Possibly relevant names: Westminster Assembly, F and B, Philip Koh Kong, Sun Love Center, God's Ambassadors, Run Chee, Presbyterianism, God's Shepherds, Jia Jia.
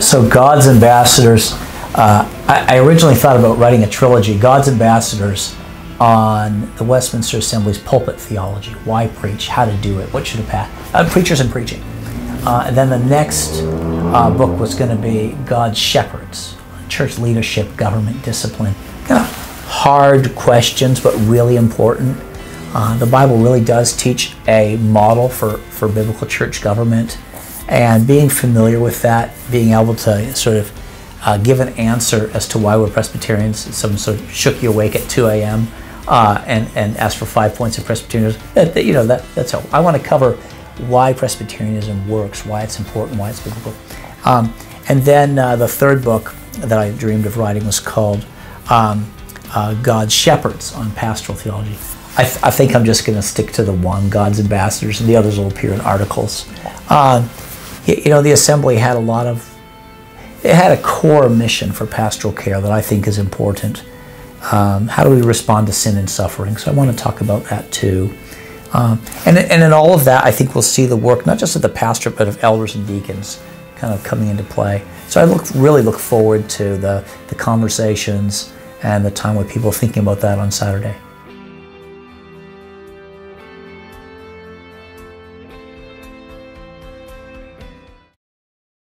So God's Ambassadors, I originally thought about writing a trilogy, God's Ambassadors, on the Westminster Assembly's pulpit theology, why preach, how to do it, what should have happened, preachers and preaching. And then the next book was going to be God's Shepherds, church leadership, government discipline, kind of hard questions but really important. The Bible really does teach a model for biblical church government, and being familiar with that, being able to sort of give an answer as to why we're Presbyterians, and some sort of shook you awake at 2 a.m. And asked for 5 points of Presbyterianism. You know, that's how I want to cover why Presbyterianism works, why it's important, why it's biblical. And then the third book that I dreamed of writing was called God's Shepherds on Pastoral Theology. I think I'm just going to stick to the one, God's Ambassadors, and the others will appear in articles. You know, the Assembly had a lot of, it had a core mission for pastoral care that I think is important. How do we respond to sin and suffering? So I want to talk about that too. And in all of that, I think we'll see the work, not just of the pastor, but of elders and deacons kind of coming into play. So I really look forward to the conversations and the time with people thinking about that on Saturday.